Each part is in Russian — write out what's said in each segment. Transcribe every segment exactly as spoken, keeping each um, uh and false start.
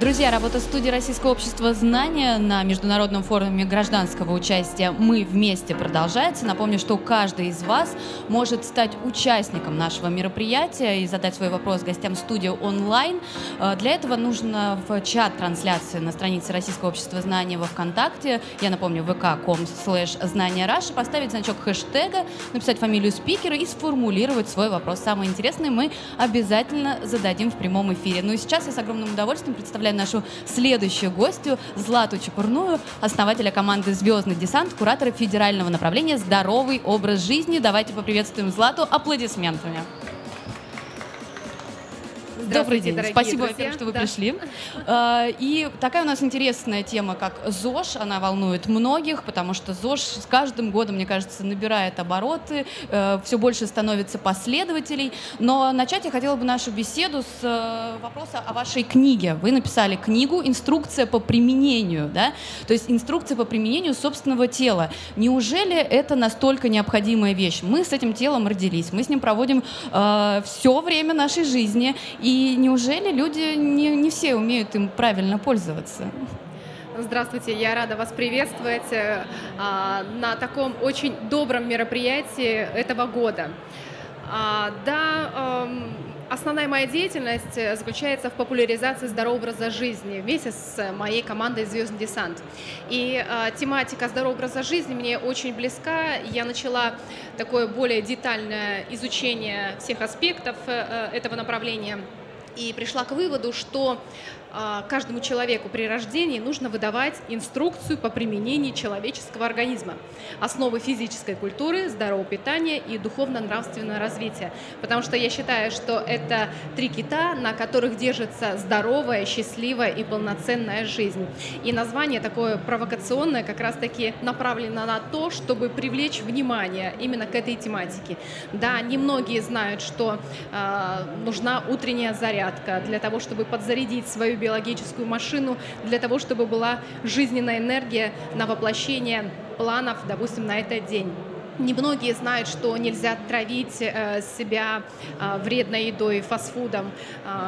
Друзья, работа студии Российского общества знания на международном форуме гражданского участия «Мы вместе» продолжается. Напомню, что каждый из вас может стать участником нашего мероприятия и задать свой вопрос гостям студии онлайн. Для этого нужно в чат трансляции на странице Российского общества знания во ВКонтакте, я напомню, вэ ка точка ком слэш знания точка раш, поставить значок хэштега, написать фамилию спикера и сформулировать свой вопрос. Самый интересный мы обязательно зададим в прямом эфире. Ну и сейчас я с огромным удовольствием представляю нашу следующую гостью Злату Чепурную, основателя команды «Звездный десант», куратора федерального направления «Здоровый образ жизни». Давайте поприветствуем Злату аплодисментами. Добрый день, спасибо, во-первых, что вы да. пришли. И такая у нас интересная тема, как ЗОЖ, она волнует многих, потому что ЗОЖ с каждым годом, мне кажется, набирает обороты, все больше становится последователей. Но начать я хотела бы нашу беседу с вопроса о вашей книге. Вы написали книгу «Инструкция по применению», да? То есть инструкция по применению собственного тела. Неужели это настолько необходимая вещь? Мы с этим телом родились, мы с ним проводим все время нашей жизни, и И неужели люди не, не все умеют им правильно пользоваться? Здравствуйте, я рада вас приветствовать на таком очень добром мероприятии этого года. Да, основная моя деятельность заключается в популяризации здорового образа жизни вместе с моей командой «Звездный десант». И тематика здорового образа жизни мне очень близка. Я начала такое более детальное изучение всех аспектов этого направления и пришла к выводу, что каждому человеку при рождении нужно выдавать инструкцию по применению человеческого организма, основы физической культуры, здорового питания и духовно-нравственного развития. Потому что я считаю, что это три кита, на которых держится здоровая, счастливая и полноценная жизнь. И название такое провокационное как раз-таки направлено на то, чтобы привлечь внимание именно к этой тематике. Да, немногие знают, что э, нужна утренняя зарядка для того, чтобы подзарядить свою биологическую машину, для того, чтобы была жизненная энергия на воплощение планов, допустим, на этот день. Немногие знают, что нельзя травить себя вредной едой, фастфудом,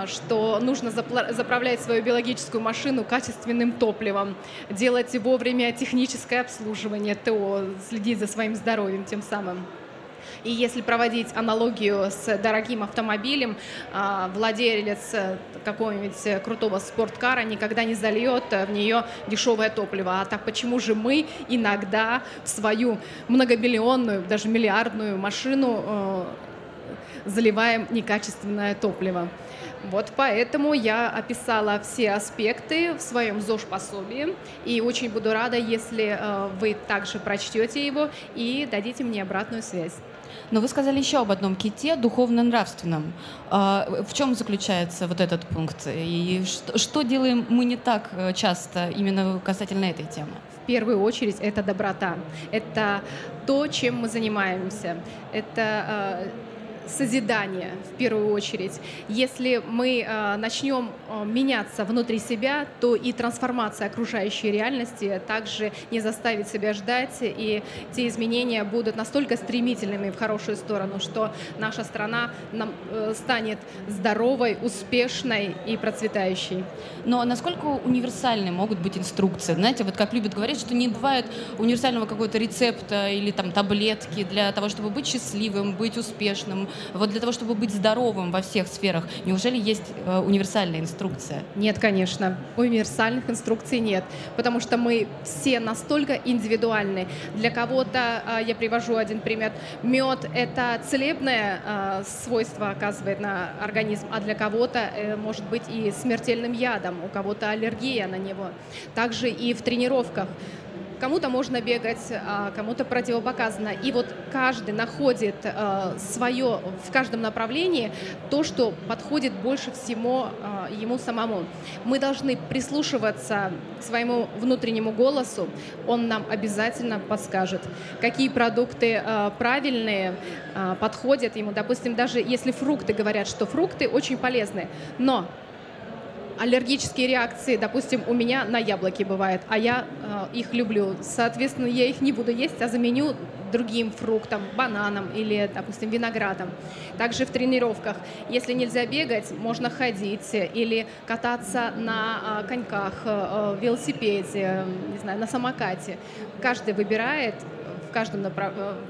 что нужно заправлять свою биологическую машину качественным топливом, делать вовремя техническое обслуживание ТО, следить за своим здоровьем тем самым. И если проводить аналогию с дорогим автомобилем, владелец какого-нибудь крутого спорткара никогда не зальет в нее дешевое топливо. А так почему же мы иногда в свою многобиллионную, даже миллиардную машину заливаем некачественное топливо? Вот поэтому я описала все аспекты в своем ЗОЖ-пособии, и очень буду рада, если вы также прочтете его и дадите мне обратную связь. Но вы сказали еще об одном ките – духовно-нравственном. В чем заключается вот этот пункт? И что делаем мы не так часто именно касательно этой темы? В первую очередь это доброта. Это то, чем мы занимаемся. Это созидание в первую очередь. Если мы э, начнем э, меняться внутри себя, то и трансформация окружающей реальности также не заставит себя ждать, и те изменения будут настолько стремительными в хорошую сторону, что наша страна нам, э, станет здоровой, успешной и процветающей. Но насколько универсальны могут быть инструкции? Знаете, вот как любят говорить, что не бывает универсального какого-то рецепта или там таблетки для того, чтобы быть счастливым, быть успешным. Вот для того, чтобы быть здоровым во всех сферах, неужели есть э, универсальная инструкция? Нет, конечно, универсальных инструкций нет, потому что мы все настолько индивидуальны. Для кого-то, э, я привожу один пример, мед – это целебное э, свойство оказывает на организм, а для кого-то э, может быть и смертельным ядом, у кого-то аллергия на него. Также и в тренировках. Кому-то можно бегать, а кому-то противопоказано. И вот каждый находит свое в каждом направлении то, что подходит больше всего ему самому. Мы должны прислушиваться к своему внутреннему голосу. Он нам обязательно подскажет, какие продукты правильные, подходят ему. Допустим, даже если фрукты говорят, что фрукты очень полезны, но аллергические реакции, допустим, у меня на яблоки бывает, а я э, их люблю. Соответственно, я их не буду есть, а заменю другим фруктом, бананом или, допустим, виноградом. Также в тренировках, если нельзя бегать, можно ходить или кататься на э, коньках, э, велосипеде, не знаю, на самокате. Каждый выбирает в каждом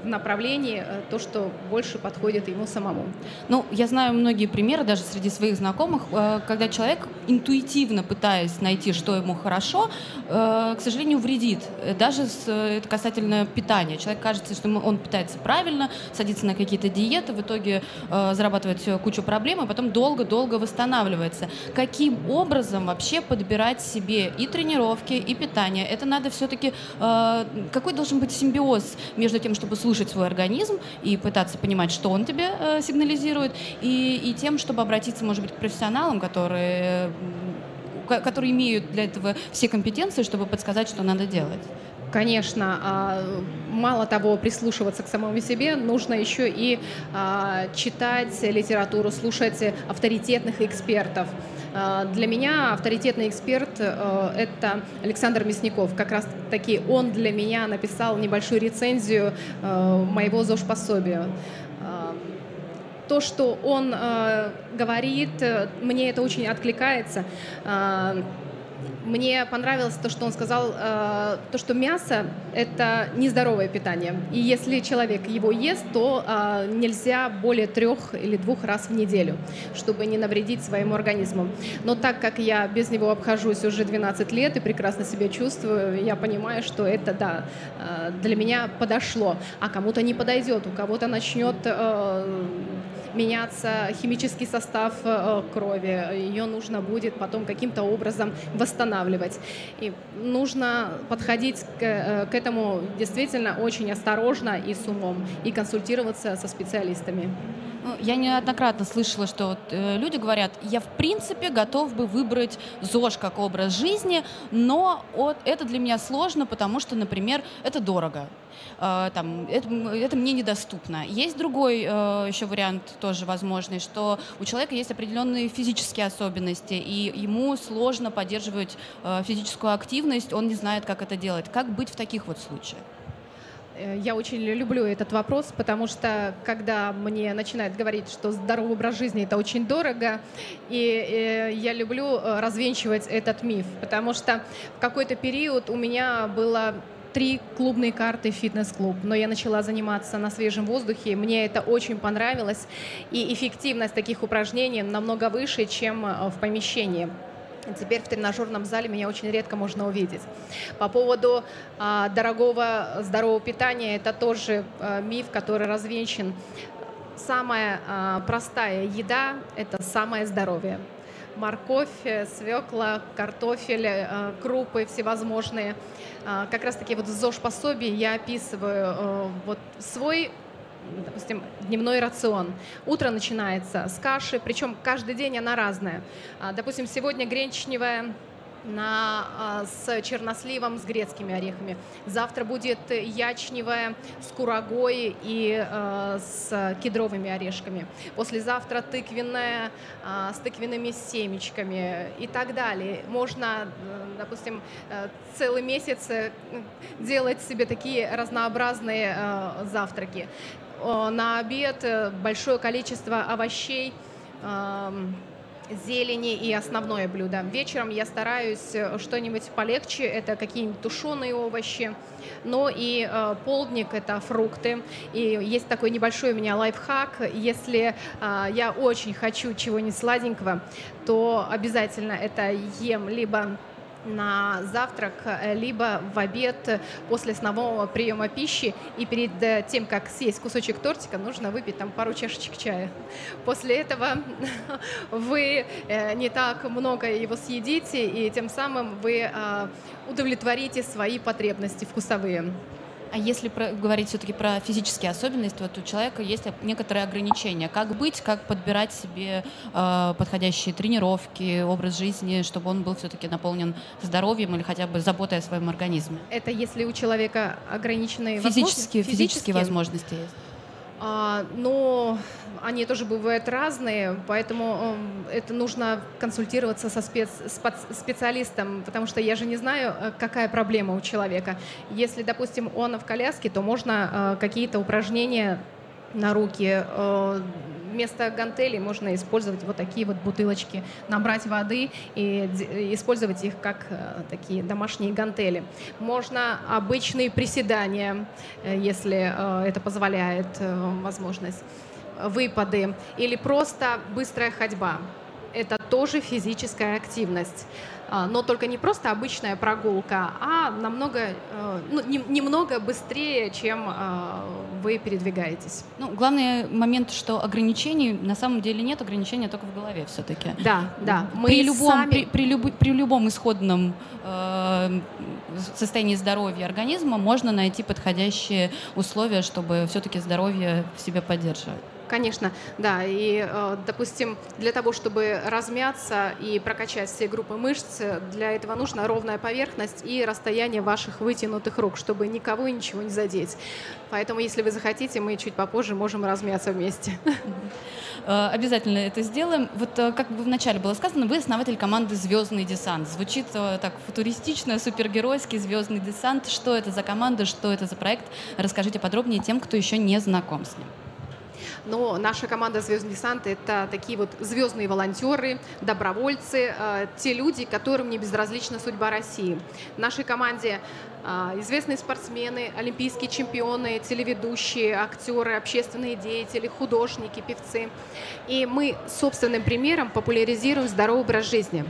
направлении то, что больше подходит ему самому. Ну, я знаю многие примеры, даже среди своих знакомых, когда человек, интуитивно пытаясь найти, что ему хорошо, к сожалению, вредит. Даже это касательно питания. Человек кажется, что он питается правильно, садится на какие-то диеты, в итоге зарабатывает кучу проблем, а потом долго-долго восстанавливается. Каким образом вообще подбирать себе и тренировки, и питание? Это надо все-таки... Какой должен быть симбиоз между тем, чтобы слушать свой организм и пытаться понимать, что он тебе э, сигнализирует, и, и тем, чтобы обратиться, может быть, к профессионалам, которые, которые имеют для этого все компетенции, чтобы подсказать, что надо делать? Конечно, мало того, прислушиваться к самому себе, нужно еще и читать литературу, слушать авторитетных экспертов. Для меня авторитетный эксперт – это Александр Мясников. Как раз таки он для меня написал небольшую рецензию моего зож-пособия. То, что он говорит, мне это очень откликается. Мне понравилось то, что он сказал, э, то, что мясо – это нездоровое питание. И если человек его ест, то э, нельзя более трех или двух раз в неделю, чтобы не навредить своему организму. Но так как я без него обхожусь уже двенадцать лет и прекрасно себя чувствую, я понимаю, что это, да, э, для меня подошло. А кому-то не подойдет, у кого-то начнет э, меняться химический состав э, крови. Ее нужно будет потом каким-то образом восстанавливать. И нужно подходить к, к этому действительно очень осторожно и с умом, и консультироваться со специалистами. Я неоднократно слышала, что вот, э, люди говорят: я в принципе готов бы выбрать ЗОЖ как образ жизни, но от, это для меня сложно, потому что, например, это дорого, э, там, это, это мне недоступно. Есть другой э, еще вариант тоже возможный, что у человека есть определенные физические особенности, и ему сложно поддерживать э, физическую активность, он не знает, как это делать. Как быть в таких вот случаях? Я очень люблю этот вопрос, потому что когда мне начинают говорить, что здоровый образ жизни – это очень дорого, и, и я люблю развенчивать этот миф, потому что в какой-то период у меня было три клубные карты фитнес-клуб, но я начала заниматься на свежем воздухе, мне это очень понравилось, и эффективность таких упражнений намного выше, чем в помещении. Теперь в тренажерном зале меня очень редко можно увидеть. По поводу э, дорогого здорового питания, это тоже э, миф, который развенчан. Самая э, простая еда – это самое здоровье. Морковь, свекла, картофель, э, крупы всевозможные. Э, как раз таки вот в ЗОЖ-пособии я описываю э, вот свой, допустим, дневной рацион. Утро начинается с каши, причем каждый день она разная. Допустим, сегодня гречневая на, с черносливом, с грецкими орехами. Завтра будет ячневая с курагой и э, с кедровыми орешками. Послезавтра тыквенная э, с тыквенными семечками и так далее. Можно, допустим, целый месяц делать себе такие разнообразные э, завтраки. На обед большое количество овощей, э, зелени и основное блюдо. Вечером я стараюсь что-нибудь полегче, это какие-нибудь тушеные овощи, но и э, полдник – это фрукты. И есть такой небольшой у меня лайфхак: если э, я очень хочу чего-нибудь сладенького, то обязательно это ем либо на завтрак, либо в обед после основного приема пищи. И перед тем, как съесть кусочек тортика, нужно выпить там пару чашечек чая. После этого вы не так много его съедите, и тем самым вы удовлетворите свои потребности вкусовые. А если про, говорить все-таки про физические особенности, вот у человека есть некоторые ограничения. Как быть, как подбирать себе э, подходящие тренировки, образ жизни, чтобы он был все-таки наполнен здоровьем или хотя бы заботой о своем организме? Это если у человека ограниченные физические возможности? Физические, физические возможности есть. но они тоже бывают разные, поэтому это нужно консультироваться со спец... специалистом, потому что я же не знаю, какая проблема у человека. Если, допустим, он в коляске, то можно какие-то упражнения на руки. Вместо гантелей можно использовать вот такие вот бутылочки, набрать воды и использовать их как такие домашние гантели. Можно обычные приседания, если это позволяет возможность, выпады или просто быстрая ходьба. Это тоже физическая активность, но только не просто обычная прогулка, а намного, ну, не, немного быстрее, чем вы передвигаетесь. Ну, главный момент, что ограничений на самом деле нет, ограничения только в голове все-таки. Да, да. Мы при, любом, сами... при, при, люб, при любом исходном э, состоянии здоровья организма можно найти подходящие условия, чтобы все-таки здоровье в себе поддерживать. Конечно, да. И, допустим, для того, чтобы размяться и прокачать все группы мышц, для этого нужна ровная поверхность и расстояние ваших вытянутых рук, чтобы никого и ничего не задеть. Поэтому, если вы захотите, мы чуть попозже можем размяться вместе. Обязательно это сделаем. Вот как бы вначале было сказано, вы основатель команды «Звездный десант». Звучит так футуристично, супергеройский «Звездный десант». Что это за команда, что это за проект? Расскажите подробнее тем, кто еще не знаком с ним. Но наша команда «Звездный десант» — это такие вот звездные волонтеры, добровольцы, э, те люди, которым не безразлична судьба России. В нашей команде э, известные спортсмены, олимпийские чемпионы, телеведущие, актеры, общественные деятели, художники, певцы. И мы собственным примером популяризируем здоровый образ жизни.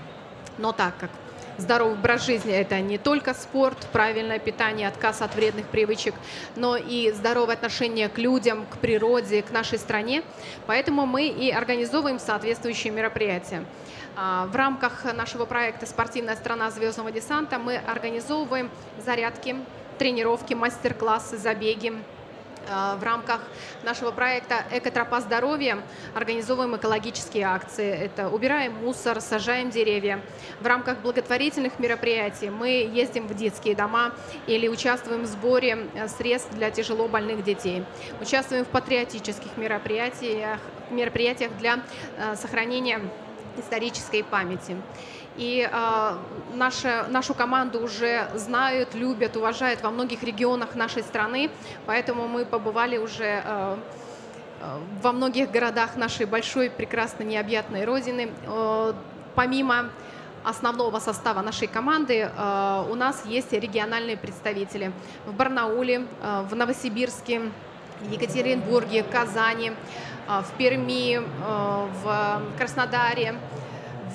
Но так как здоровый образ жизни – это не только спорт, правильное питание, отказ от вредных привычек, но и здоровое отношение к людям, к природе, к нашей стране. Поэтому мы и организовываем соответствующие мероприятия. В рамках нашего проекта «Спортивная страна звездного десанта» мы организовываем зарядки, тренировки, мастер-классы, забеги. В рамках нашего проекта «Экотропа здоровья» организовываем экологические акции. Это убираем мусор, сажаем деревья. В рамках благотворительных мероприятий мы ездим в детские дома или участвуем в сборе средств для тяжелобольных детей. Участвуем в патриотических мероприятиях, мероприятиях для сохранения исторической памяти. И э, наша, нашу команду уже знают, любят, уважают во многих регионах нашей страны, поэтому мы побывали уже э, во многих городах нашей большой, прекрасной, необъятной Родины. Э, помимо основного состава нашей команды э, у нас есть региональные представители в Барнауле, э, в Новосибирске, Екатеринбурге, Казани, э, в Перми, э, в Краснодаре,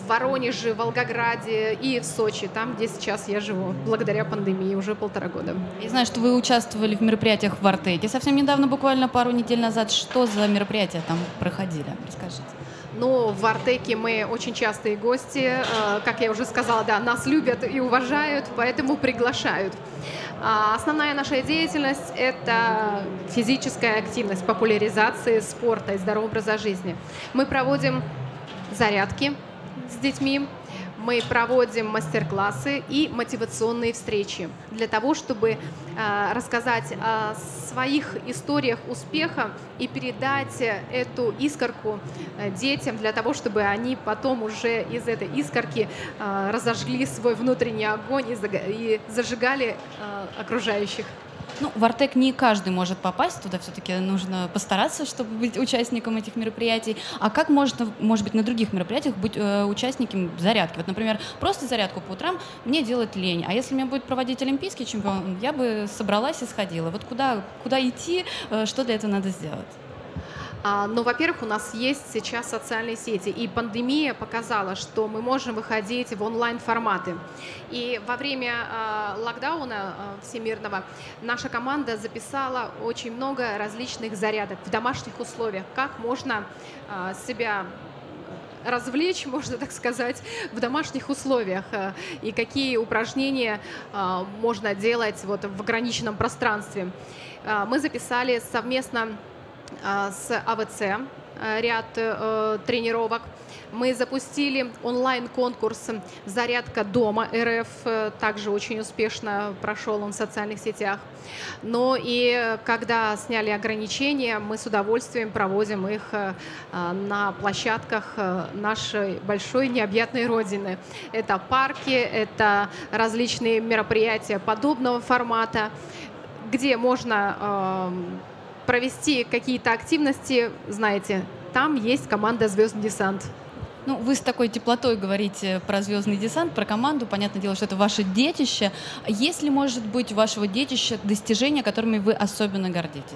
в Воронеже, Волгограде и в Сочи, там, где сейчас я живу, благодаря пандемии уже полтора года. Я знаю, что вы участвовали в мероприятиях в Артеке совсем недавно, буквально пару недель назад. Что за мероприятия там проходили? Расскажите. Ну, в Артеке мы очень частые гости, как я уже сказала, да, нас любят и уважают, поэтому приглашают. Основная наша деятельность – это физическая активность, популяризация спорта и здорового образа жизни. Мы проводим зарядки с детьми, мы проводим мастер-классы и мотивационные встречи для того, чтобы э, рассказать о своих историях успеха и передать эту искорку детям для того, чтобы они потом уже из этой искорки э, разожгли свой внутренний огонь и, и зажигали э, окружающих. Ну, в Артек не каждый может попасть, туда все-таки нужно постараться, чтобы быть участником этих мероприятий. А как можно, может быть, на других мероприятиях быть э, участником зарядки? Вот, например, просто зарядку по утрам мне делать лень, а если меня будет проводить олимпийский чемпион, я бы собралась и сходила. Вот куда, куда идти, э, что для этого надо сделать? Ну, во-первых, у нас есть сейчас социальные сети, и пандемия показала, что мы можем выходить в онлайн-форматы. И во время э, локдауна э, всемирного наша команда записала очень много различных зарядок в домашних условиях, как можно э, себя развлечь, можно так сказать, в домашних условиях, и какие упражнения можно делать вот в ограниченном пространстве. Мы записали совместно с А В Ц ряд э, тренировок. Мы запустили онлайн-конкурс «Зарядка дома РФ». Также очень успешно прошел он в социальных сетях. Но и когда сняли ограничения, мы с удовольствием проводим их на площадках нашей большой необъятной родины. Это парки, это различные мероприятия подобного формата, где можно провести какие-то активности. Знаете, там есть команда «Звездный десант». Ну, вы с такой теплотой говорите про «Звездный десант», про команду. Понятное дело, что это ваше детище. Есть ли, может быть, у вашего детища достижения, которыми вы особенно гордитесь?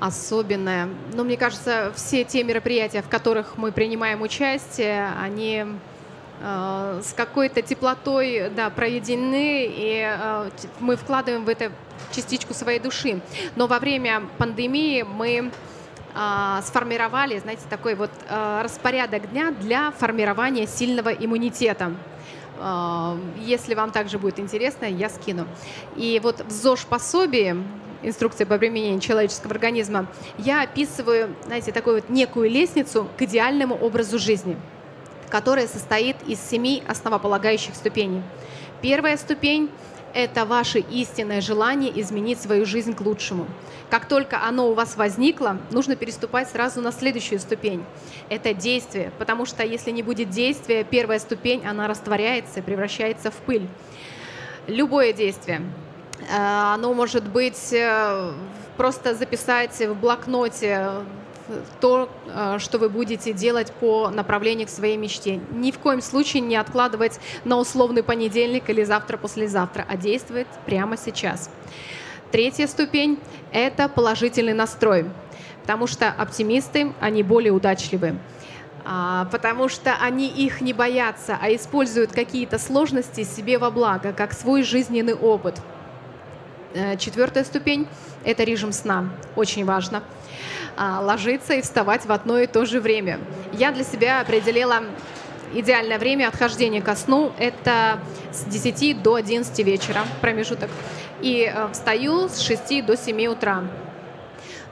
Особенное. Ну, мне кажется, все те мероприятия, в которых мы принимаем участие, они э, с какой-то теплотой да, проведены, и э, мы вкладываем в это частичку своей души. Но во время пандемии мы сформировали, знаете, такой вот распорядок дня для формирования сильного иммунитета. Если вам также будет интересно, я скину. И вот в ЗОЖ-пособии, инструкция по применению человеческого организма, я описываю, знаете, такую вот некую лестницу к идеальному образу жизни, которая состоит из семи основополагающих ступеней. Первая ступень – это ваше истинное желание изменить свою жизнь к лучшему. Как только оно у вас возникло, нужно переступать сразу на следующую ступень. Это действие, потому что если не будет действия, первая ступень, она растворяется, превращается в пыль. Любое действие. Оно может быть просто записать в блокноте то, что вы будете делать по направлению к своей мечте. Ни в коем случае не откладывать на условный понедельник или завтра-послезавтра, а действовать прямо сейчас. Третья ступень – это положительный настрой, потому что оптимисты, они более удачливы, потому что они их не боятся, а используют какие-то сложности себе во благо, как свой жизненный опыт. Четвертая ступень – это режим сна. Очень важно ложиться и вставать в одно и то же время. Я для себя определила идеальное время отхождения ко сну. Это с десяти до одиннадцати вечера промежуток. И встаю с шести до семи утра.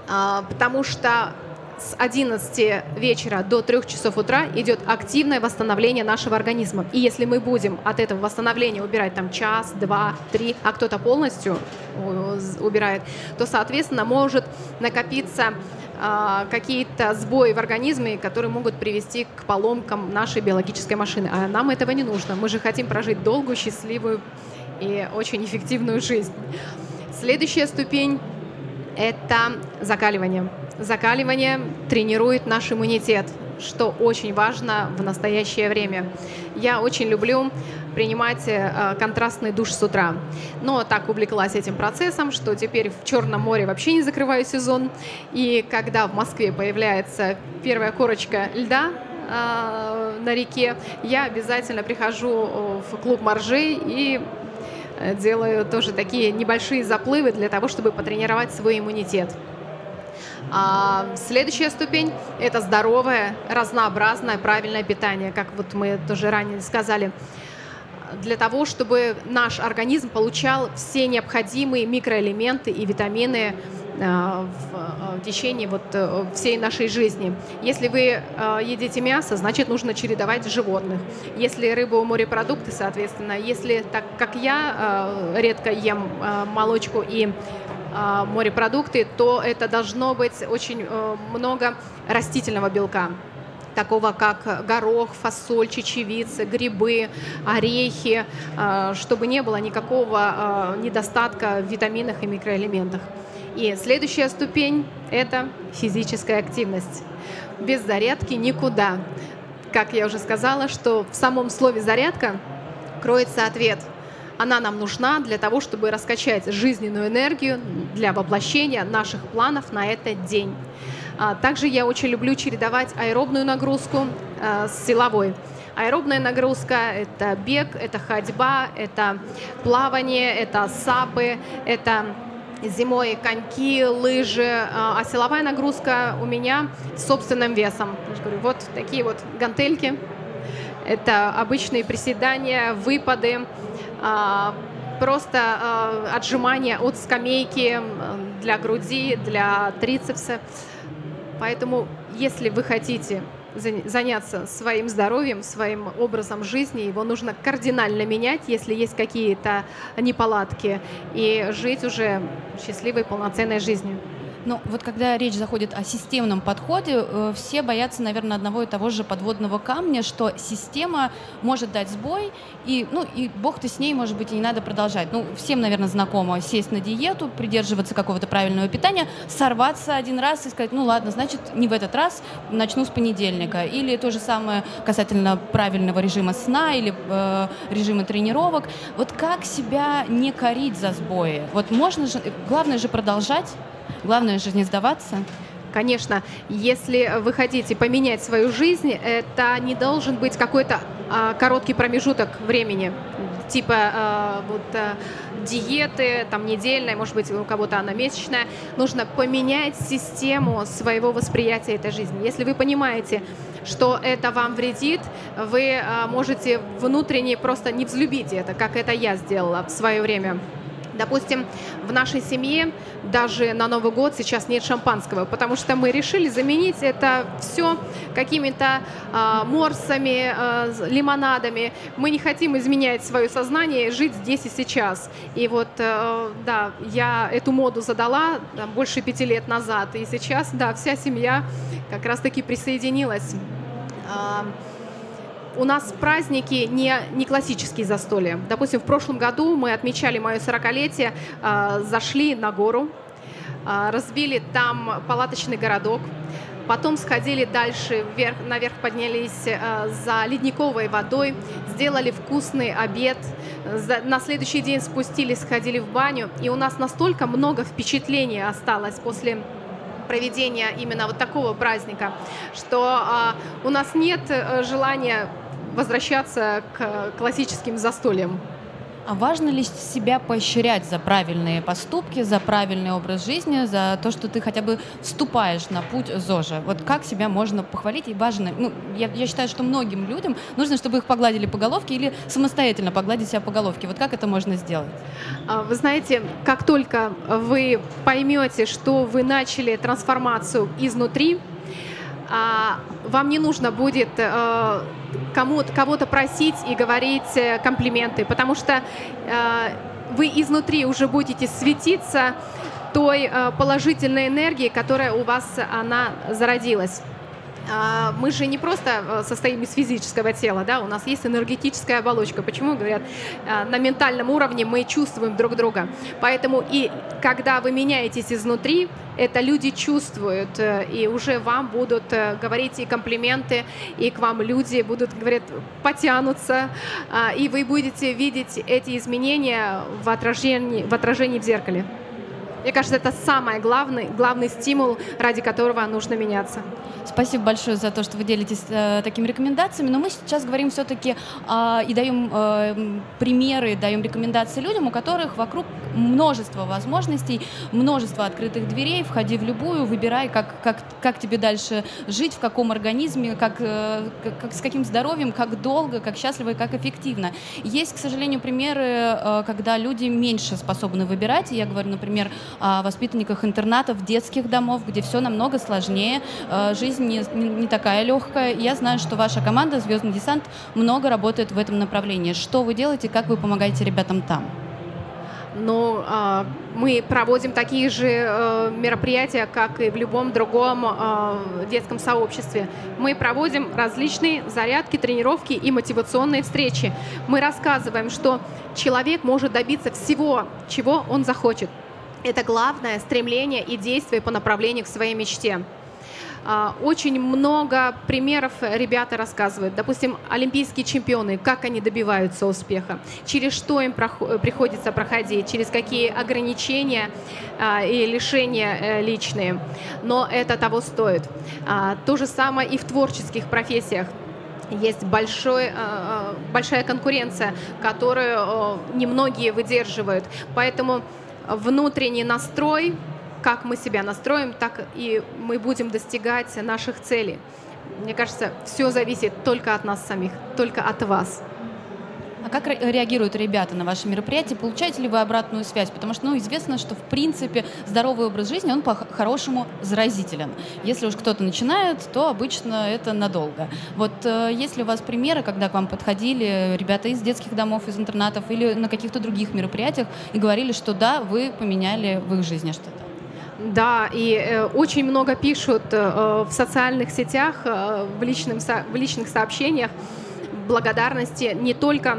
Потому что с одиннадцати вечера до трёх часов утра идет активное восстановление нашего организма. И если мы будем от этого восстановления убирать там час, два, три, а кто-то полностью убирает, то, соответственно, может накопиться э, какие-то сбои в организме, которые могут привести к поломкам нашей биологической машины. А нам этого не нужно. Мы же хотим прожить долгую, счастливую и очень эффективную жизнь. Следующая ступень – это закаливание. Закаливание тренирует наш иммунитет, что очень важно в настоящее время. Я очень люблю принимать контрастный душ с утра. Но так увлеклась этим процессом, что теперь в Черном море вообще не закрываю сезон. И когда в Москве появляется первая корочка льда на реке, я обязательно прихожу в клуб моржей и делаю тоже такие небольшие заплывы для того, чтобы потренировать свой иммунитет. А следующая ступень – это здоровое, разнообразное, правильное питание, как вот мы тоже ранее сказали, для того, чтобы наш организм получал все необходимые микроэлементы и витамины в течение вот всей нашей жизни. Если вы едите мясо, значит, нужно чередовать животных. Если рыбу, морепродукты, соответственно. Если, так как я редко ем молочку и морепродукты, то это должно быть очень много растительного белка, такого как горох, фасоль, чечевица, грибы, орехи, чтобы не было никакого недостатка в витаминах и микроэлементах. И следующая ступень – это физическая активность. Без зарядки никуда. Как я уже сказала, что в самом слове «зарядка» кроется ответ. Она нам нужна для того, чтобы раскачать жизненную энергию для воплощения наших планов на этот день. Также я очень люблю чередовать аэробную нагрузку с силовой. Аэробная нагрузка – это бег, это ходьба, это плавание, это сапы, это зимой коньки, лыжи. А силовая нагрузка у меня с собственным весом. Вот такие вот гантельки. Это обычные приседания, выпады, просто отжимания от скамейки для груди, для трицепса. Поэтому, если вы хотите заняться своим здоровьем, своим образом жизни, его нужно кардинально менять, если есть какие-то неполадки, и жить уже счастливой, полноценной жизнью. Ну, вот когда речь заходит о системном подходе, все боятся, наверное, одного и того же подводного камня, что система может дать сбой, и, ну, и бог ты с ней, может быть, и не надо продолжать. Ну, всем, наверное, знакомо сесть на диету, придерживаться какого-то правильного питания, сорваться один раз и сказать, ну, ладно, значит, не в этот раз, начну с понедельника. Или то же самое касательно правильного режима сна или э, режима тренировок. Вот как себя не корить за сбои? Вот можно же, главное же продолжать. Главное же не сдаваться. Конечно, если вы хотите поменять свою жизнь, это не должен быть какой-то а, короткий промежуток времени, типа а, вот, а, диеты, там недельная, может быть, у кого-то она месячная. Нужно поменять систему своего восприятия этой жизни. Если вы понимаете, что это вам вредит, вы а, можете внутренне просто не взлюбить это, как это я сделала в свое время. Допустим, в нашей семье даже на Новый год сейчас нет шампанского, потому что мы решили заменить это все какими-то э, морсами, э, лимонадами. Мы не хотим изменять свое сознание, жить здесь и сейчас. И вот, э, да, я эту моду задала там, больше пяти лет назад, и сейчас, да, вся семья как раз-таки присоединилась. У нас праздники не, не классические застолья. Допустим, в прошлом году мы отмечали мое сорокалетие, э, зашли на гору, э, разбили там палаточный городок, потом сходили дальше, вверх, наверх поднялись э, за ледниковой водой, сделали вкусный обед, за, на следующий день спустились, сходили в баню. И у нас настолько много впечатлений осталось после проведения именно вот такого праздника, что а, у нас нет желания возвращаться к классическим застольям. А важно ли себя поощрять за правильные поступки, за правильный образ жизни, за то, что ты хотя бы вступаешь на путь ЗОЖа? Вот как себя можно похвалить? И важно, ну, я, я считаю, что многим людям нужно, чтобы их погладили по головке или самостоятельно погладить себя по головке. Вот как это можно сделать? Вы знаете, как только вы поймете, что вы начали трансформацию изнутри, вам не нужно будет кого-то просить и говорить комплименты, потому что вы изнутри уже будете светиться той положительной энергией, которая у вас она зародилась. Мы же не просто состоим из физического тела, да, у нас есть энергетическая оболочка. Почему, говорят, на ментальном уровне мы чувствуем друг друга. Поэтому и когда вы меняетесь изнутри, это люди чувствуют, и уже вам будут говорить и комплименты, и к вам люди будут, говорят, потянутся, и вы будете видеть эти изменения в отражении, в отражении в зеркале. Мне кажется, это самый главный, главный стимул, ради которого нужно меняться. Спасибо большое за то, что вы делитесь э, такими рекомендациями. Но мы сейчас говорим все-таки э, и даем э, примеры, даем рекомендации людям, у которых вокруг множество возможностей, множество открытых дверей. Входи в любую, выбирай, как, как, как тебе дальше жить, в каком организме, как, э, как, с каким здоровьем, как долго, как счастливо и как эффективно. Есть, к сожалению, примеры, э, когда люди меньше способны выбирать. Я говорю, например, о воспитанниках интернатов, детских домов, где все намного сложнее, жизнь не, не такая легкая. Я знаю, что ваша команда «Звездный десант» много работает в этом направлении. Что вы делаете, как вы помогаете ребятам там? Ну, мы проводим такие же мероприятия, как и в любом другом детском сообществе. Мы проводим различные зарядки, тренировки и мотивационные встречи. Мы рассказываем, что человек может добиться всего, чего он захочет. Это главное стремление и действие по направлению к своей мечте. Очень много примеров ребята рассказывают. Допустим, олимпийские чемпионы, как они добиваются успеха, через что им приходится проходить, через какие ограничения и лишения личные. Но это того стоит. То же самое и в творческих профессиях. Есть большой, большая конкуренция, которую немногие выдерживают. Поэтому внутренний настрой, как мы себя настроим, так и мы будем достигать наших целей. Мне кажется, все зависит только от нас самих, только от вас. А как реагируют ребята на ваши мероприятия? Получаете ли вы обратную связь? Потому что, ну, известно, что, в принципе, здоровый образ жизни, он по-хорошему заразителен. Если уж кто-то начинает, то обычно это надолго. Вот есть ли у вас примеры, когда к вам подходили ребята из детских домов, из интернатов или на каких-то других мероприятиях и говорили, что да, вы поменяли в их жизни что-то? Да, и э, очень много пишут э, в социальных сетях, э, в, личном, в личных сообщениях благодарности не только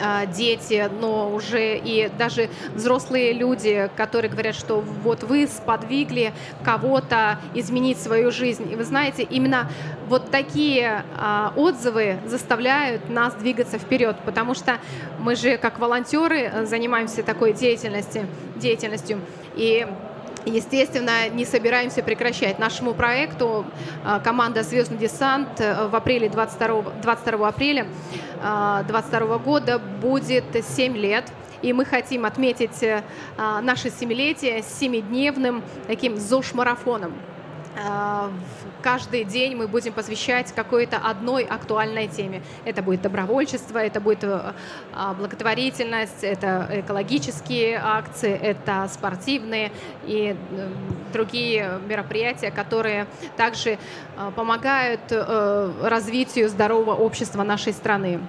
э, дети, но уже и даже взрослые люди, которые говорят, что вот вы сподвигли кого-то изменить свою жизнь. И вы знаете, именно вот такие э, отзывы заставляют нас двигаться вперед, потому что мы же как волонтеры занимаемся такой деятельностью, деятельностью и естественно, не собираемся прекращать. Нашему проекту команда «Звездный десант» в апреле двадцать второго апреля две тысячи двадцать второго года будет семь лет. И мы хотим отметить наше семилетие с семидневным таким ЗОЖ-марафоном. Каждый день мы будем посвящать какой-то одной актуальной теме. Это будет добровольчество, это будет благотворительность, это экологические акции, это спортивные и другие мероприятия, которые также помогают развитию здорового общества нашей страны.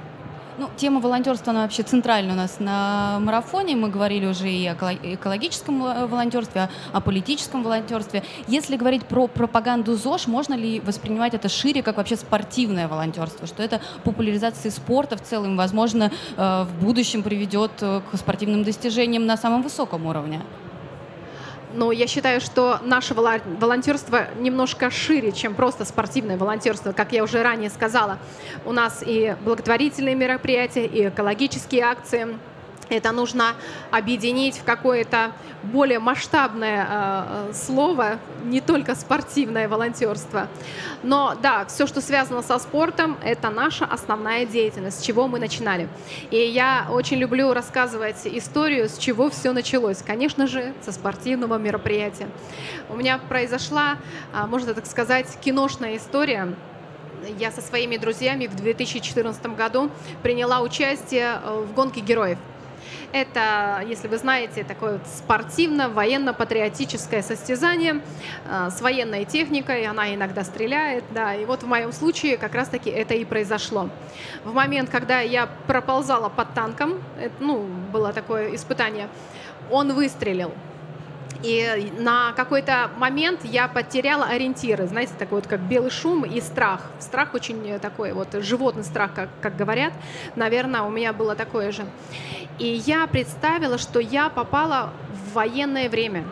Ну, тема волонтерства, она вообще центральна у нас на марафоне. Мы говорили уже и о экологическом волонтерстве, о политическом волонтерстве. Если говорить про пропаганду ЗОЖ, можно ли воспринимать это шире, как вообще спортивное волонтерство? Что это популяризация спорта в целом, возможно, в будущем приведет к спортивным достижениям на самом высоком уровне? Но я считаю, что наше волонтерство немножко шире, чем просто спортивное волонтерство. Как я уже ранее сказала, у нас и благотворительные мероприятия, и экологические акции. Это нужно объединить в какое-то более масштабное э, слово, не только спортивное волонтерство. Но да, все, что связано со спортом, это наша основная деятельность, с чего мы начинали. И я очень люблю рассказывать историю, с чего все началось. Конечно же, со спортивного мероприятия. У меня произошла, можно так сказать, киношная история. Я со своими друзьями в две тысячи четырнадцатом году приняла участие в гонке героев. Это, если вы знаете, такое спортивно-военно-патриотическое состязание с военной техникой. Она иногда стреляет, да. И вот в моем случае как раз-таки это и произошло. В момент, когда я проползала под танком, это, ну, было такое испытание, он выстрелил. И на какой-то момент я потеряла ориентиры, знаете, такой вот как белый шум и страх. Страх очень такой вот, животный страх, как, как говорят. Наверное, у меня было такое же. И я представила, что я попала в военное время,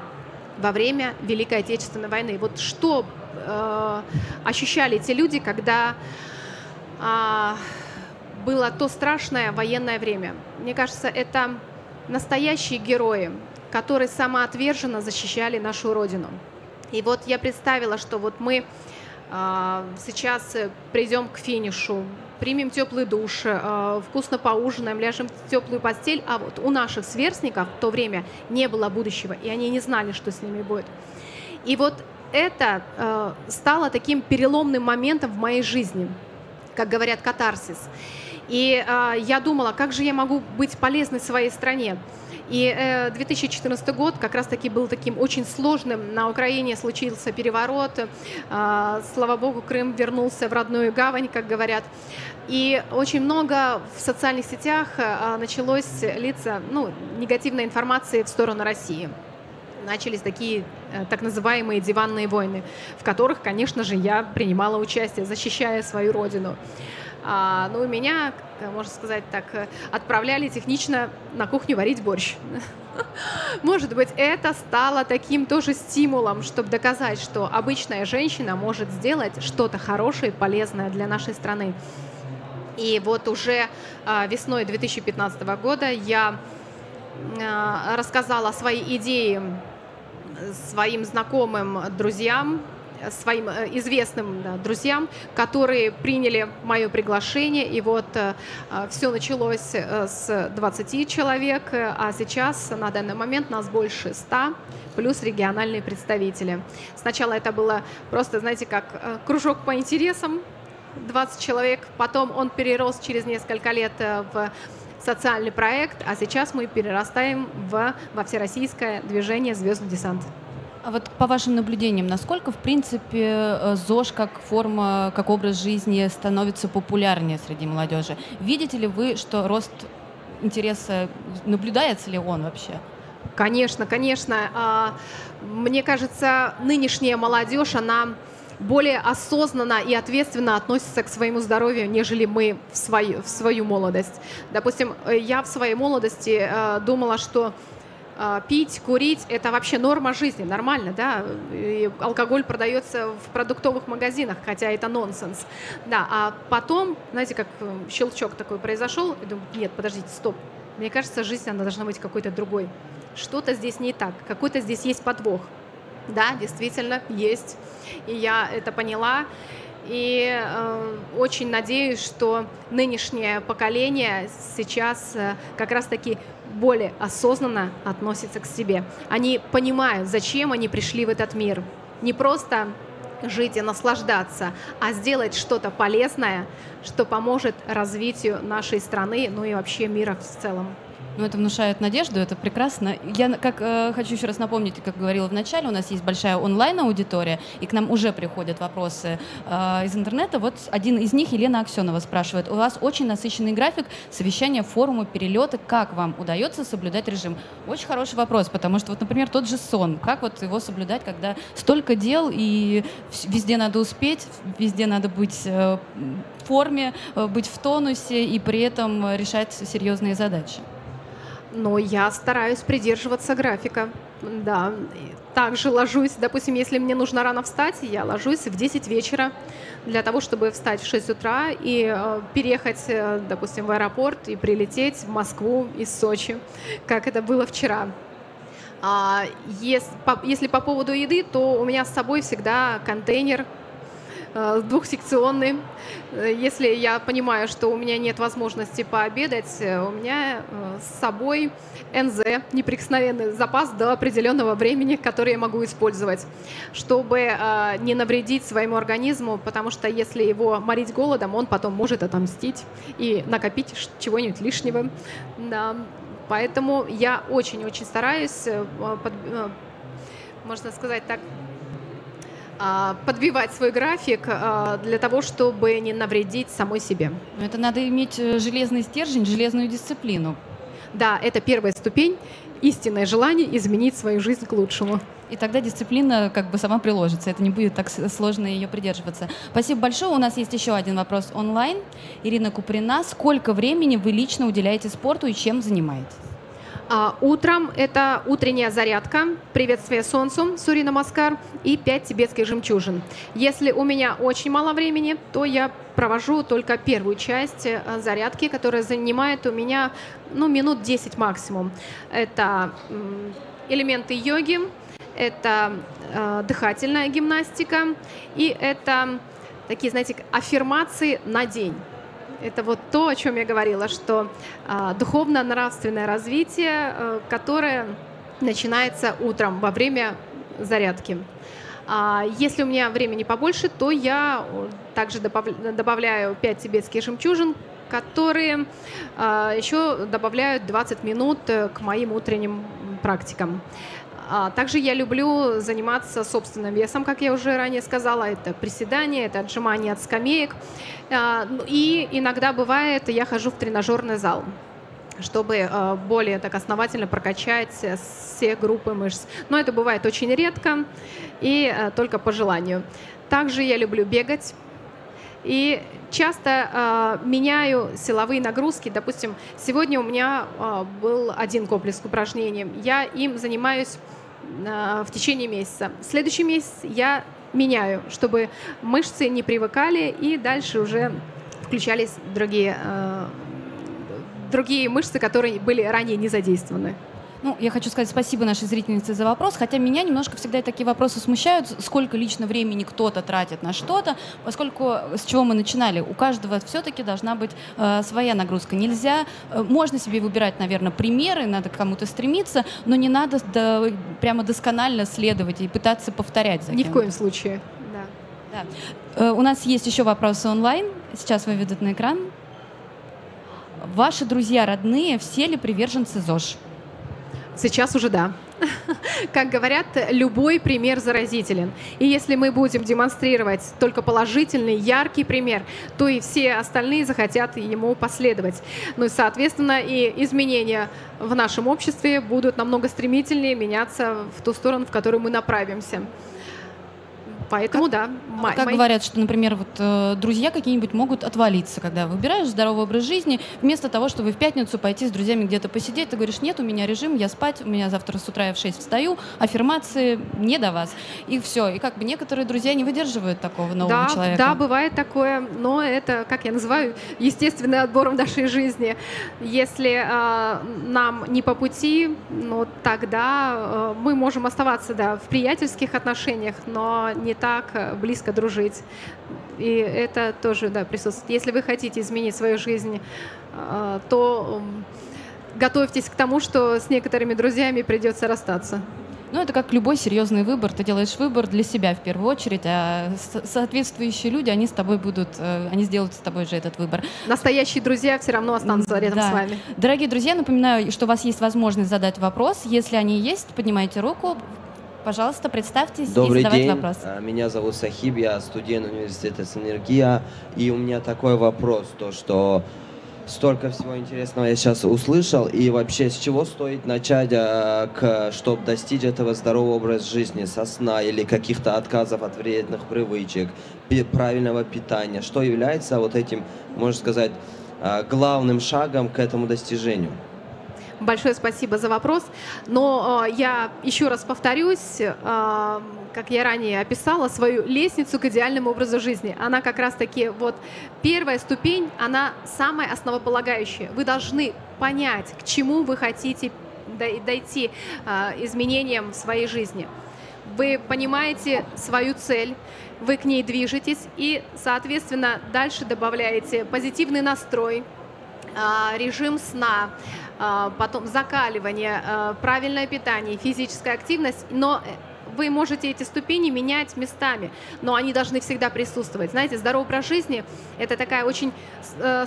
во время Великой Отечественной войны. Вот что э, ощущали те люди, когда э, было то страшное военное время. Мне кажется, это настоящие герои, которые самоотверженно защищали нашу Родину. И вот я представила, что вот мы э, сейчас придем к финишу, примем теплый душ, э, вкусно поужинаем, ляжем в теплую постель, а вот у наших сверстников в то время не было будущего, и они не знали, что с ними будет. И вот это э, стало таким переломным моментом в моей жизни, как говорят, катарсис. И э, я думала, как же я могу быть полезной своей стране. И две тысячи четырнадцатый год как раз-таки был таким очень сложным. На Украине случился переворот. Слава богу, Крым вернулся в родную гавань, как говорят. И очень много в социальных сетях началось литься, ну, негативной информации в сторону России. Начались такие так называемые диванные войны, в которых, конечно же, я принимала участие, защищая свою родину. А, ну, меня, можно сказать так, отправляли технично на кухню варить борщ. Может быть, это стало таким тоже стимулом, чтобы доказать, что обычная женщина может сделать что-то хорошее и полезное для нашей страны. И вот уже весной две тысячи пятнадцатого года я рассказала свои идеи своим знакомым, друзьям, своим известным да, друзьям, которые приняли мое приглашение. И вот э, все началось с двадцати человек, а сейчас на данный момент нас больше ста, плюс региональные представители. Сначала это было просто, знаете, как кружок по интересам, двадцать человек, потом он перерос через несколько лет в социальный проект, а сейчас мы перерастаем в, во всероссийское движение «Звездный десант». А вот по вашим наблюдениям, насколько, в принципе, ЗОЖ как форма, как образ жизни становится популярнее среди молодежи? Видите ли вы, что рост интереса, наблюдается ли он вообще? Конечно, конечно. Мне кажется, нынешняя молодежь, она более осознанно и ответственно относится к своему здоровью, нежели мы в свою, в свою молодость. Допустим, я в своей молодости думала, что пить, курить – это вообще норма жизни, нормально, да? И алкоголь продается в продуктовых магазинах, хотя это нонсенс. Да, а потом, знаете, как щелчок такой произошел, и думаю, нет, подождите, стоп. Мне кажется, жизнь, она должна быть какой-то другой. Что-то здесь не так, какой-то здесь есть подвох. Да, действительно, есть. И я это поняла. И э, очень надеюсь, что нынешнее поколение сейчас э, как раз-таки более осознанно относится к себе. Они понимают, зачем они пришли в этот мир. Не просто жить и наслаждаться, а сделать что-то полезное, что поможет развитию нашей страны, ну и вообще мира в целом. Ну, это внушает надежду, это прекрасно. Я как, э, хочу еще раз напомнить, как говорила в начале, у нас есть большая онлайн-аудитория, и к нам уже приходят вопросы э, из интернета. Вот один из них, Елена Аксенова, спрашивает. У вас очень насыщенный график совещания, форума, перелета. Как вам удается соблюдать режим? Очень хороший вопрос, потому что, вот, например, тот же сон. Как вот его соблюдать, когда столько дел, и везде надо успеть, везде надо быть э, в форме, э, быть в тонусе и при этом решать серьезные задачи? Но я стараюсь придерживаться графика, да. Также ложусь, допустим, если мне нужно рано встать, я ложусь в десять вечера для того, чтобы встать в шесть утра и переехать, допустим, в аэропорт и прилететь в Москву из Сочи, как это было вчера. Если по поводу еды, то у меня с собой всегда контейнер двухсекционный. Если я понимаю, что у меня нет возможности пообедать, у меня с собой эн зэ, неприкосновенный запас до определенного времени, который я могу использовать, чтобы не навредить своему организму, потому что если его морить голодом, он потом может отомстить и накопить чего-нибудь лишнего. Да. Поэтому я очень-очень стараюсь, под, можно сказать так, подбивать свой график для того, чтобы не навредить самой себе. Это надо иметь железный стержень, железную дисциплину. Да, это первая ступень, истинное желание изменить свою жизнь к лучшему. И тогда дисциплина как бы сама приложится, это не будет так сложно ее придерживаться. Спасибо большое. У нас есть еще один вопрос онлайн. Ирина Куприна. Сколько времени вы лично уделяете спорту и чем занимаетесь? Утром это утренняя зарядка, приветствие солнцу, Сурьянамаскар и пять тибетских жемчужин. Если у меня очень мало времени, то я провожу только первую часть зарядки, которая занимает у меня ну, минут десять максимум. Это элементы йоги, это дыхательная гимнастика и это такие, знаете, аффирмации на день. Это вот то, о чем я говорила, что э, духовно-нравственное развитие, э, которое начинается утром во время зарядки. А если у меня времени побольше, то я также добавляю пять тибетских жемчужин, которые э, еще добавляют двадцать минут к моим утренним практикам. Также я люблю заниматься собственным весом, как я уже ранее сказала. Это приседания, это отжимания от скамеек. И иногда бывает, я хожу в тренажерный зал, чтобы более так основательно прокачать все группы мышц. Но это бывает очень редко и только по желанию. Также я люблю бегать. И часто э, меняю силовые нагрузки. Допустим, сегодня у меня э, был один комплекс упражнений. Я им занимаюсь э, в течение месяца. В следующий месяц я меняю, чтобы мышцы не привыкали и дальше уже включались другие, э, другие мышцы, которые были ранее не задействованы. Ну, я хочу сказать спасибо нашей зрительнице за вопрос, хотя меня немножко всегда такие вопросы смущают, сколько лично времени кто-то тратит на что-то, поскольку с чего мы начинали, у каждого все-таки должна быть э, своя нагрузка. Нельзя, э, можно себе выбирать, наверное, примеры, надо к кому-то стремиться, но не надо до, прямо досконально следовать и пытаться повторять за кем-то. Ни в коем случае. Да. У нас есть еще вопросы онлайн. Сейчас выведут на экран. Ваши друзья, родные, все ли приверженцы ЗОЖ? Сейчас уже да. Как говорят, любой пример заразителен. И если мы будем демонстрировать только положительный, яркий пример, то и все остальные захотят ему последовать. Ну и, соответственно, и изменения в нашем обществе будут намного стремительнее меняться в ту сторону, в которую мы направимся. Поэтому, как, да. Май, как май... говорят, что, например, вот, друзья какие-нибудь могут отвалиться, когда выбираешь здоровый образ жизни, вместо того, чтобы в пятницу пойти с друзьями где-то посидеть, ты говоришь, нет, у меня режим, я спать, у меня завтра с утра я в шесть встаю, аффирмации не до вас. И все. И как бы некоторые друзья не выдерживают такого нового да, человека. Да, бывает такое, но это, как я называю, естественный отбор в нашей жизни. Если э, нам не по пути, ну, тогда э, мы можем оставаться да, в приятельских отношениях, но не так близко дружить. И это тоже да, присутствует. Если вы хотите изменить свою жизнь, то готовьтесь к тому, что с некоторыми друзьями придется расстаться. Ну, это как любой серьезный выбор. Ты делаешь выбор для себя в первую очередь, а соответствующие люди, они с тобой будут, они сделают с тобой же этот выбор. Настоящие друзья все равно останутся рядом да. с вами. Дорогие друзья, напоминаю, что у вас есть возможность задать вопрос. Если они есть, поднимайте руку. Пожалуйста, представьтесь Добрый и задавайте день. вопрос. Меня зовут Сахиб, я студент университета Синергия, и у меня такой вопрос, то что столько всего интересного я сейчас услышал, и вообще с чего стоит начать, к, чтобы достичь этого здорового образа жизни, со сна или каких-то отказов от вредных привычек, правильного питания, что является вот этим, можно сказать, главным шагом к этому достижению? Большое спасибо за вопрос. Но э, я еще раз повторюсь, э, как я ранее описала, свою лестницу к идеальному образу жизни. Она как раз-таки вот первая ступень, она самая основополагающая. Вы должны понять, к чему вы хотите дойти э, изменениям в своей жизни. Вы понимаете свою цель, вы к ней движетесь и, соответственно, дальше добавляете позитивный настрой, режим сна, потом закаливание, правильное питание, физическая активность, но вы можете эти ступени менять местами, но они должны всегда присутствовать. Знаете, здоровый образ жизни – это такая очень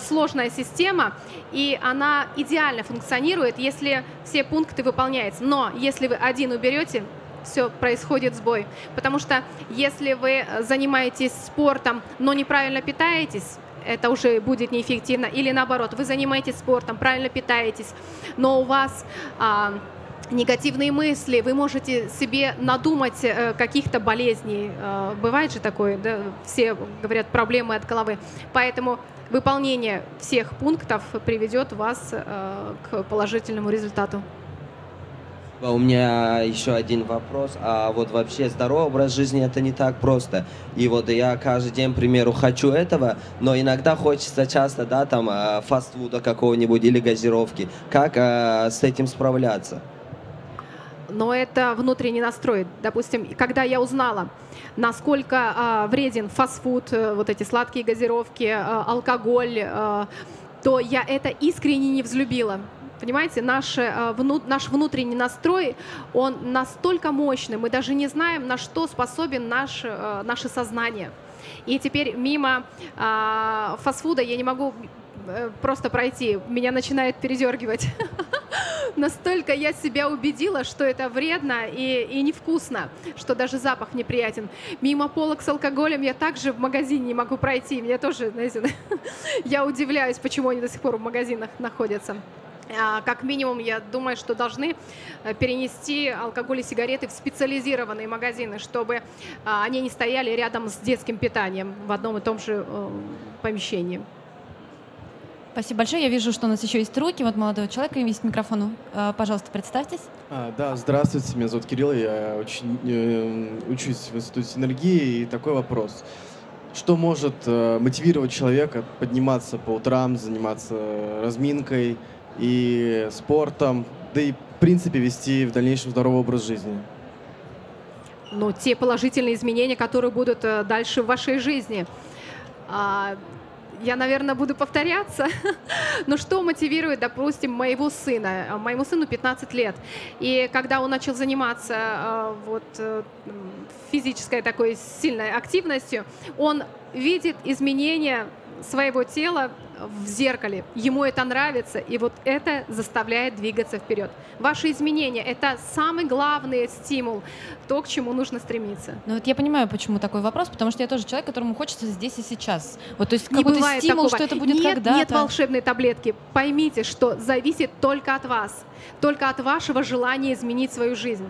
сложная система, и она идеально функционирует, если все пункты выполняются, но если вы один уберете, все, происходит сбой, потому что если вы занимаетесь спортом, но неправильно питаетесь, это уже будет неэффективно. Или наоборот, вы занимаетесь спортом, правильно питаетесь, но у вас а, негативные мысли, вы можете себе надумать э, каких-то болезней. Э, бывает же такое, да? Все говорят, проблемы от головы. Поэтому выполнение всех пунктов приведет вас э, к положительному результату. У меня еще один вопрос, а вот вообще здоровый образ жизни это не так просто. И вот я каждый день, к примеру, хочу этого, но иногда хочется часто, да, там, фастфуда какого-нибудь или газировки. Как а, с этим справляться? Но это внутренний настрой. Допустим, когда я узнала, насколько а, вреден фастфуд, вот эти сладкие газировки, а, алкоголь, а, то я это искренне не взлюбила. Понимаете, наш, наш внутренний настрой, он настолько мощный, мы даже не знаем, на что способен наш, наше сознание. И теперь мимо э, фастфуда я не могу просто пройти, меня начинает передергивать. Настолько я себя убедила, что это вредно и, и невкусно, что даже запах неприятен. Мимо полок с алкоголем я также в магазине не могу пройти. Меня тоже, знаете, я удивляюсь, почему они до сих пор в магазинах находятся. Как минимум, я думаю, что должны перенести алкоголь и сигареты в специализированные магазины, чтобы они не стояли рядом с детским питанием в одном и том же помещении. Спасибо большое. Я вижу, что у нас еще есть руки. Вот молодой человек есть к микрофону. Пожалуйста, представьтесь. А, да, здравствуйте. Меня зовут Кирилл. Я очень, э, учусь в Институте Синергии. И такой вопрос. Что может э, мотивировать человека подниматься по утрам, заниматься разминкой и спортом, да и, в принципе, вести в дальнейшем здоровый образ жизни? Ну, те положительные изменения, которые будут дальше в вашей жизни. я, наверное, буду повторяться, но что мотивирует, допустим, моего сына? Моему сыну пятнадцать лет, и когда он начал заниматься вот, физической такой сильной активностью, он видит изменения своего тела в зеркале. Ему это нравится, и вот это заставляет двигаться вперед. Ваши изменения – это самый главный стимул, то, к чему нужно стремиться. Ну вот я понимаю, почему такой вопрос, потому что я тоже человек, которому хочется здесь и сейчас. Вот, то есть какой-то стимул, такого, что это будет когда-то. Нет волшебной таблетки. Поймите, что зависит только от вас, только от вашего желания изменить свою жизнь.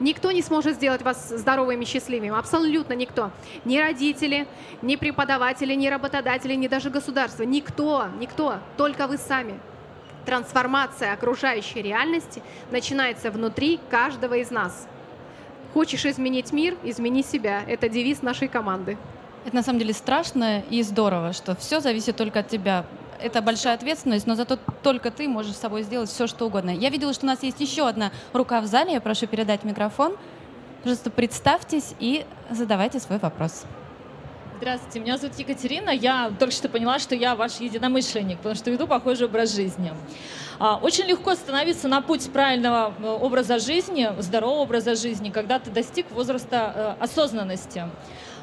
Никто не сможет сделать вас здоровыми и счастливыми, абсолютно никто. Ни родители, ни преподаватели, ни работодатели, ни даже государство. Никто, никто, только вы сами. Трансформация окружающей реальности начинается внутри каждого из нас. Хочешь изменить мир, измени себя. Это девиз нашей команды. Это на самом деле страшно и здорово, что все зависит только от тебя. Это большая ответственность, но зато только ты можешь с собой сделать все, что угодно. Я видела, что у нас есть еще одна рука в зале. Я прошу передать микрофон. Пожалуйста, представьтесь и задавайте свой вопрос. Здравствуйте, меня зовут Екатерина. Я только что поняла, что я ваш единомышленник, потому что веду похожий образ жизни. Очень легко становиться на путь правильного образа жизни, здорового образа жизни, когда ты достиг возраста осознанности.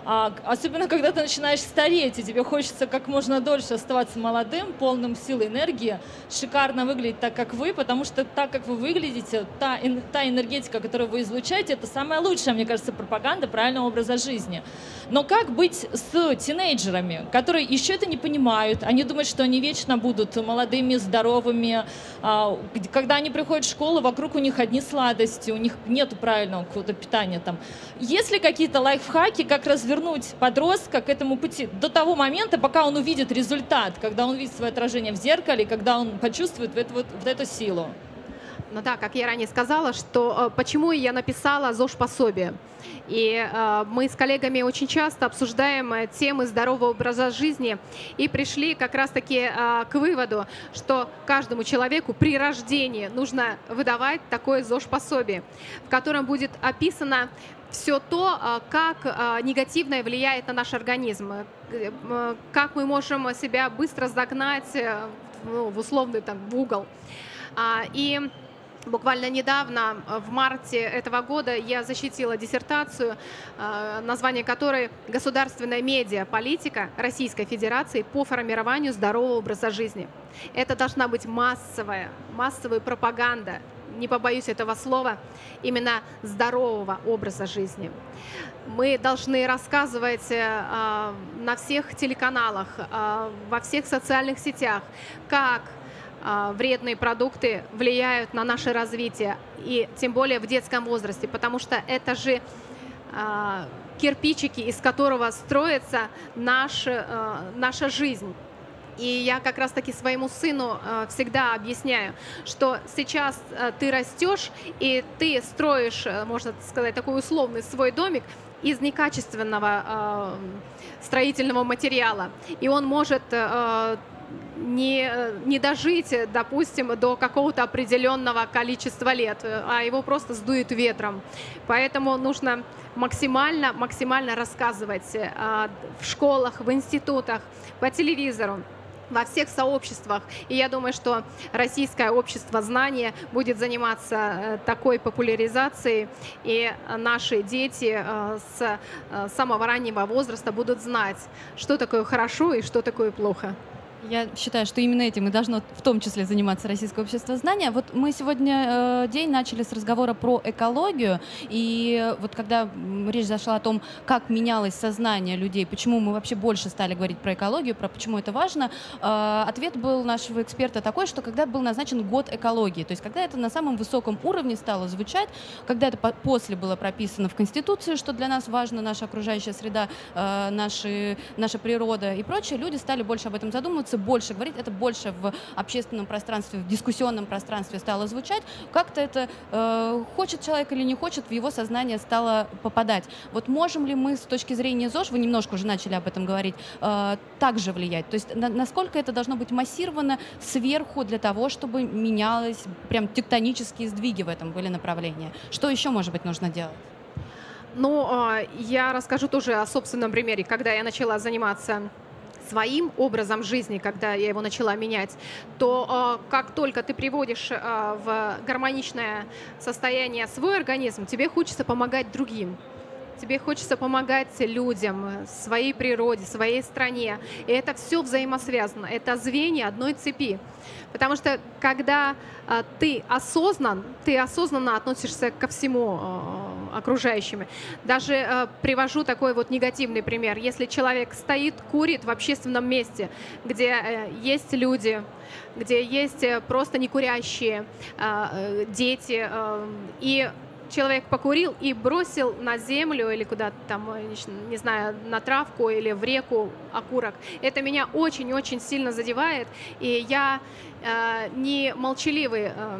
Особенно, когда ты начинаешь стареть, и тебе хочется как можно дольше оставаться молодым, полным сил и энергии, шикарно выглядеть так, как вы, потому что так, как вы выглядите, та, та энергетика, которую вы излучаете, это самая лучшая, мне кажется, пропаганда правильного образа жизни. Но как быть с тинейджерами, которые еще это не понимают, они думают, что они вечно будут молодыми, здоровыми, когда они приходят в школу, вокруг у них одни сладости, у них нет правильного какого-то питания там. Есть ли какие-то лайфхаки, как раз вернуть подростка к этому пути до того момента, пока он увидит результат, когда он видит свое отражение в зеркале, когда он почувствует вот, вот, вот эту силу? Ну да, как я ранее сказала, что почему я написала ЗОЖ-пособие. И э, мы с коллегами очень часто обсуждаем темы здорового образа жизни и пришли как раз-таки э, к выводу, что каждому человеку при рождении нужно выдавать такое ЗОЖ-пособие, в котором будет описано все то, как негативно влияет на наш организм, как мы можем себя быстро загнать, ну, в условный там, в угол. И буквально недавно, в марте этого года, я защитила диссертацию, название которой «Государственная медиаполитика Российской Федерации по формированию здорового образа жизни». Это должна быть массовая, массовая пропаганда, не побоюсь этого слова, именно здорового образа жизни. Мы должны рассказывать э, на всех телеканалах, э, во всех социальных сетях, как э, вредные продукты влияют на наше развитие, и тем более в детском возрасте, потому что это же э, кирпичики, из которого строится наш, э, наша жизнь. И я как раз-таки своему сыну всегда объясняю, что сейчас ты растешь, и ты строишь, можно сказать, такой условный свой домик из некачественного строительного материала. И он может не, не дожить, допустим, до какого-то определенного количества лет, а его просто сдует ветром. Поэтому нужно максимально, максимально рассказывать в школах, в институтах, по телевизору, во всех сообществах. И я думаю, что Российское общество знания будет заниматься такой популяризацией, и наши дети с самого раннего возраста будут знать, что такое хорошо и что такое плохо. Я считаю, что именно этим и должно в том числе заниматься Российское общество знания. Вот мы сегодня э, день начали с разговора про экологию, и вот когда речь зашла о том, как менялось сознание людей, почему мы вообще больше стали говорить про экологию, про почему это важно, э, ответ был нашего эксперта такой, что когда был назначен год экологии, то есть когда это на самом высоком уровне стало звучать, когда это по после было прописано в Конституции, что для нас важно наша окружающая среда, э, наши, наша природа и прочее, люди стали больше об этом задумываться, больше говорить, это больше в общественном пространстве, в дискуссионном пространстве стало звучать, как-то это э, хочет человек или не хочет, в его сознание стало попадать. Вот можем ли мы с точки зрения ЗОЖ, вы немножко уже начали об этом говорить, э, также влиять? То есть на, насколько это должно быть массировано сверху для того, чтобы менялось, прям тектонические сдвиги в этом были направления? Что еще, может быть, нужно делать? Ну, э, я расскажу тоже о собственном примере, когда я начала заниматься своим образом жизни, когда я его начала менять, то как только ты приводишь в гармоничное состояние свой организм, тебе хочется помогать другим. Тебе хочется помогать людям, своей природе, своей стране. И это все взаимосвязано. Это звенья одной цепи. Потому что когда ты осознан, ты осознанно относишься ко всему окружающему. Даже привожу такой вот негативный пример. Если человек стоит, курит в общественном месте, где есть люди, где есть просто некурящие дети, и человек покурил и бросил на землю или куда-то там, не знаю, на травку или в реку окурок. Это меня очень-очень сильно задевает, и я э, не молчаливый э,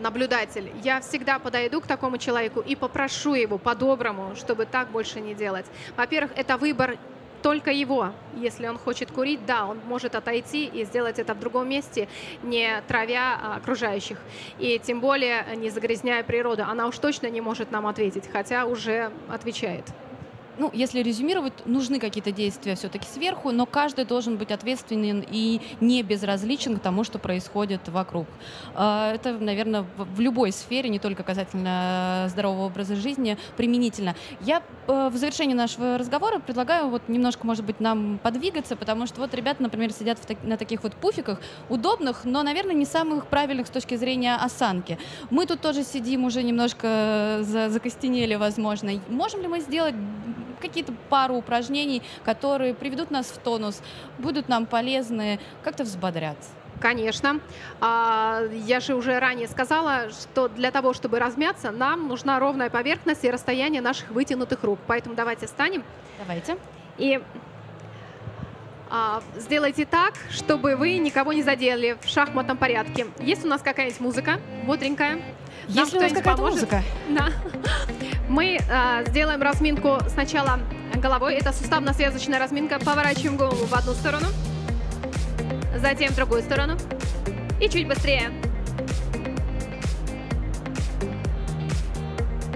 наблюдатель. Я всегда подойду к такому человеку и попрошу его по-доброму, чтобы так больше не делать. Во-первых, это выбор только его. Если он хочет курить, да, он может отойти и сделать это в другом месте, не травя окружающих. И тем более не загрязняя природу. Она уж точно не может нам ответить, хотя уже отвечает. Ну, если резюмировать, нужны какие-то действия все-таки сверху, но каждый должен быть ответственен и не безразличен к тому, что происходит вокруг. Это, наверное, в любой сфере, не только касательно здорового образа жизни, применительно. Я в завершении нашего разговора предлагаю вот немножко, может быть, нам подвигаться, потому что вот ребята, например, сидят в так- на таких вот пуфиках, удобных, но, наверное, не самых правильных с точки зрения осанки. Мы тут тоже сидим, уже немножко за- закостенели, возможно. Можем ли мы сделать какие-то пару упражнений, которые приведут нас в тонус, будут нам полезны, как-то взбодрят? Конечно. Я же уже ранее сказала, что для того, чтобы размяться, нам нужна ровная поверхность и расстояние наших вытянутых рук. Поэтому давайте встанем. Давайте. И сделайте так, чтобы вы никого не задели в шахматном порядке. Есть у нас какая-нибудь музыка бодренькая? Есть у нас какая-то музыка? Да. Мы э, сделаем разминку сначала головой. Это суставно-связочная разминка. Поворачиваем голову в одну сторону, затем в другую сторону. И чуть быстрее.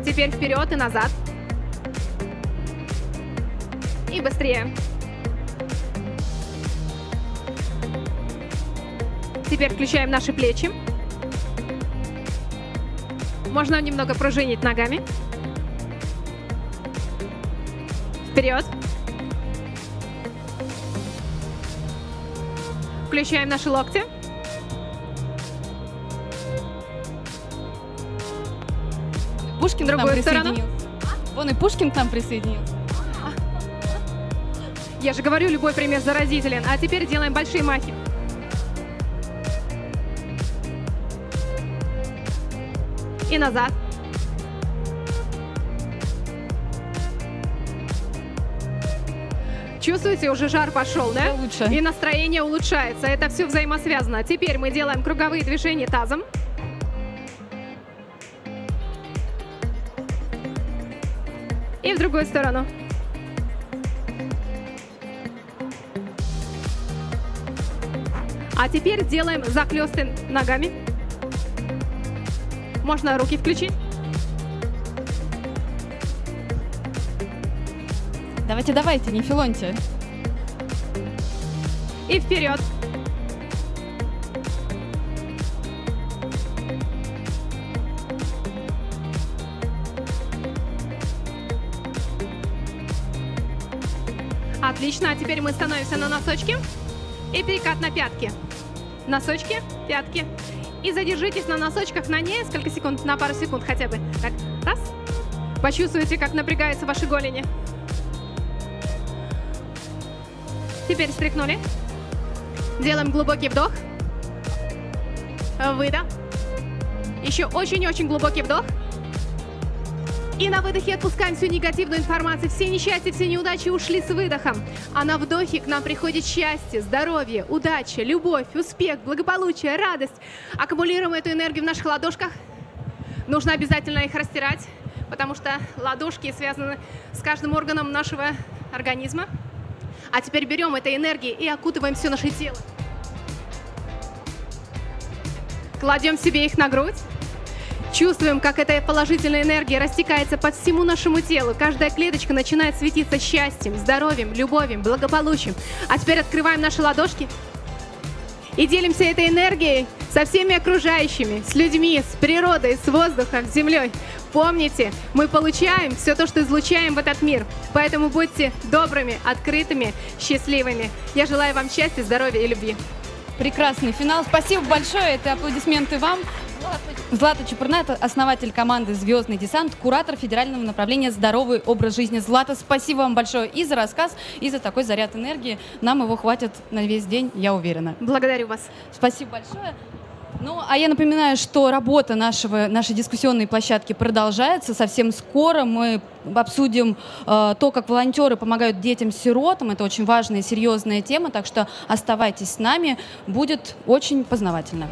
Теперь вперед и назад. И быстрее. Теперь включаем наши плечи. Можно немного пружинить ногами. Вперед. Включаем наши локти. Пушкин к нам присоединился. Вон и Пушкин к нам присоединился. Я же говорю, любой пример заразителен. А теперь делаем большие махи. И назад. Чувствуете, уже жар пошел, да? Лучше. И настроение улучшается. Это все взаимосвязано. Теперь мы делаем круговые движения тазом. И в другую сторону. А теперь делаем захлёсты ногами. Можно руки включить. Давайте, давайте, не филоньте. И вперед. Отлично, а теперь мы становимся на носочки и перекат на пятки. Носочки, пятки. И задержитесь на носочках на несколько секунд, на пару секунд хотя бы. Так, раз. Почувствуйте, как напрягаются ваши голени. Теперь стряхнули. Делаем глубокий вдох. Выдох. Еще очень-очень глубокий вдох. И на выдохе отпускаем всю негативную информацию. Все несчастья, все неудачи ушли с выдохом. А на вдохе к нам приходит счастье, здоровье, удача, любовь, успех, благополучие, радость. Аккумулируем эту энергию в наших ладошках. Нужно обязательно их растирать, потому что ладошки связаны с каждым органом нашего организма. А теперь берем этой энергии и окутываем все наше тело. Кладем себе их на грудь. Чувствуем, как эта положительная энергия растекается по всему нашему телу. Каждая клеточка начинает светиться счастьем, здоровьем, любовью, благополучием. А теперь открываем наши ладошки и делимся этой энергией со всеми окружающими, с людьми, с природой, с воздухом, с землей. Помните, мы получаем все то, что излучаем в этот мир. Поэтому будьте добрыми, открытыми, счастливыми. Я желаю вам счастья, здоровья и любви. Прекрасный финал. Спасибо большое. Это аплодисменты вам. Злата Чепурная – это основатель команды «Звездный десант», куратор федерального направления «Здоровый образ жизни». Злата, спасибо вам большое и за рассказ, и за такой заряд энергии. Нам его хватит на весь день, я уверена. Благодарю вас. Спасибо большое. Ну, а я напоминаю, что работа нашего, нашей дискуссионной площадки продолжается. Совсем скоро мы обсудим э, то, как волонтеры помогают детям-сиротам. Это очень важная и серьезная тема, так что оставайтесь с нами. Будет очень познавательно.